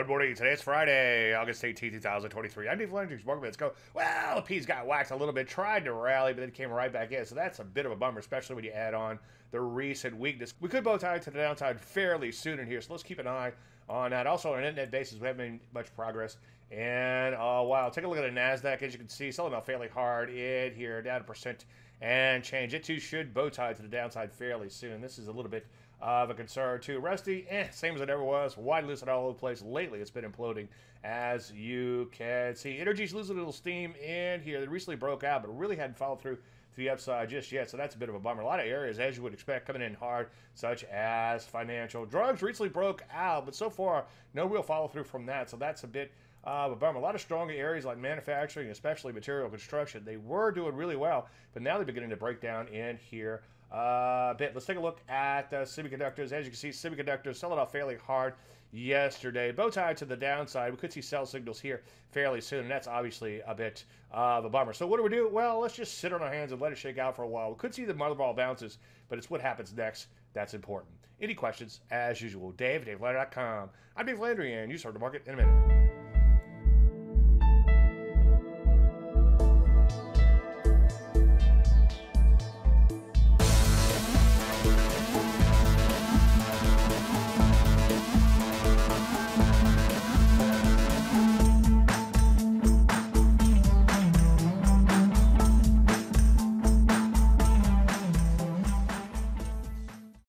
Good morning. Today is Friday, August 18, 2023. I'm Dave Landry's Market. Let's go. Well, the P's got whacked a little bit, tried to rally, but then came right back in. So that's a bit of a bummer, especially when you add on the recent weakness. We could bow tie to the downside fairly soon in here, so let's keep an eye on that. Also, on an internet basis, we haven't made much progress in a while. Take a look at the NASDAQ. As you can see, selling out fairly hard in here, down 1% and change. It too should bow tie to the downside fairly soon. This is a little bit of a concern too. Rusty, same as it ever was, wide loose and all over the place. Lately, it's been imploding, as you can see. Energy's losing a little steam in here. They recently broke out, but really hadn't followed through to the upside just yet, so that's a bit of a bummer. A lot of areas, as you would expect, coming in hard, such as financial. Drugs recently broke out, but so far, no real follow-through from that, so that's a bit of a bummer. A lot of stronger areas like manufacturing, especially material construction, they were doing really well, but now they're beginning to break down in here a bit. Let's take a look at semiconductors. As you can see, semiconductors selling off fairly hard yesterday. Bow tie to the downside. We could see sell signals here fairly soon, and that's obviously a bit of a bummer. So what do we do? Well, let's just sit on our hands and let it shake out for a while. We could see the mother ball bounces, but it's what happens next that's important. Any questions? As usual, Dave, DaveLandry.com. I'm Dave Landry, and you start the market in a minute.